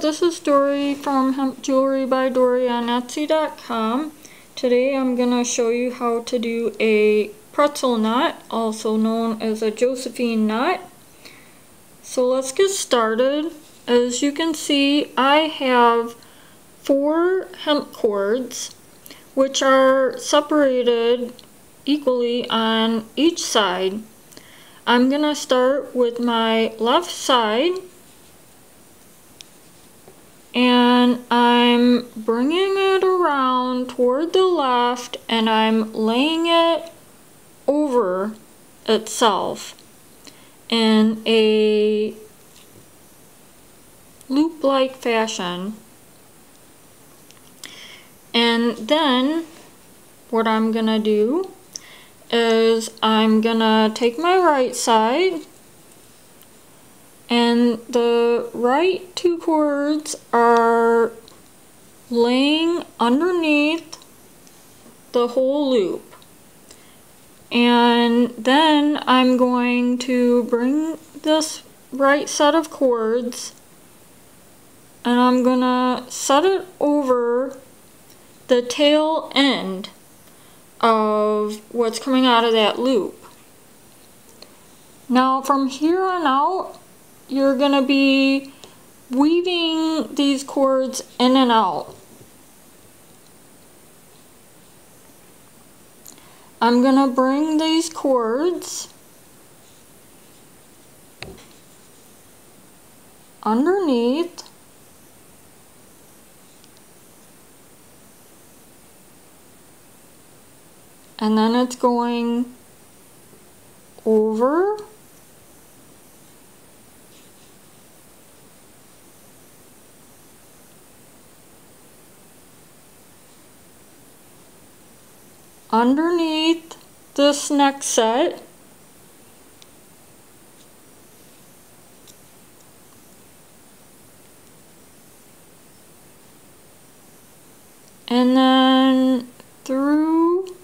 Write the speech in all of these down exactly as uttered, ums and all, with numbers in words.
this is Dory from Hemp Jewelry by Dory on Etsy dot com. Today I'm going to show you how to do a pretzel knot, also known as a Josephine knot. So let's get started. As you can see, I have four hemp cords, which are separated equally on each side. I'm going to start with my left side, and I'm bringing it around toward the left, and I'm laying it over itself in a loop-like fashion. And then what I'm gonna do is I'm gonna take my right side, and the right two cords are laying underneath the whole loop. And then I'm going to bring this right set of cords, and I'm gonna set it over the tail end of what's coming out of that loop. Now from here on out, you're gonna be weaving these cords in and out. I'm gonna bring these cords underneath and then it's going over underneath this next set, and then through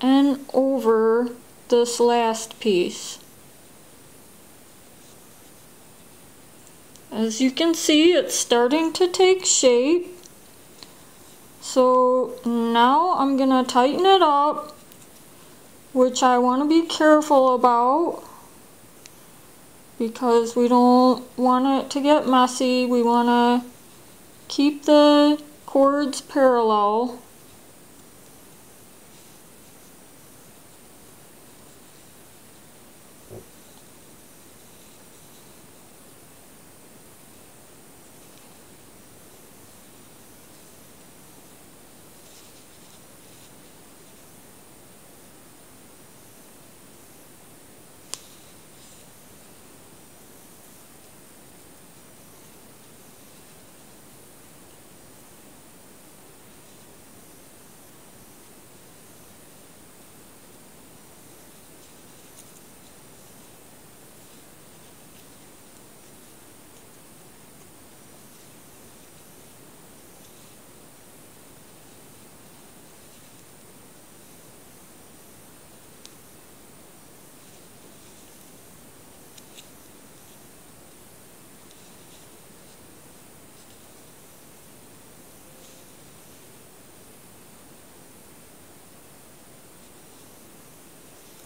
and over this last piece. As you can see, it's starting to take shape. So now I'm gonna tighten it up, which I want to be careful about because we don't want it to get messy. We want to keep the cords parallel.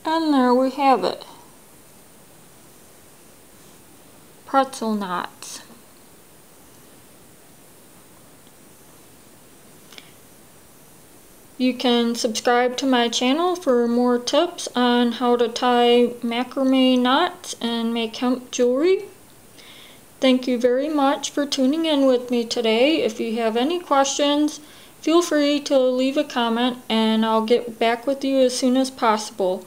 And there we have it. Pretzel knots. You can subscribe to my channel for more tips on how to tie macrame knots and make hemp jewelry. Thank you very much for tuning in with me today. If you have any questions, feel free to leave a comment and I'll get back with you as soon as possible.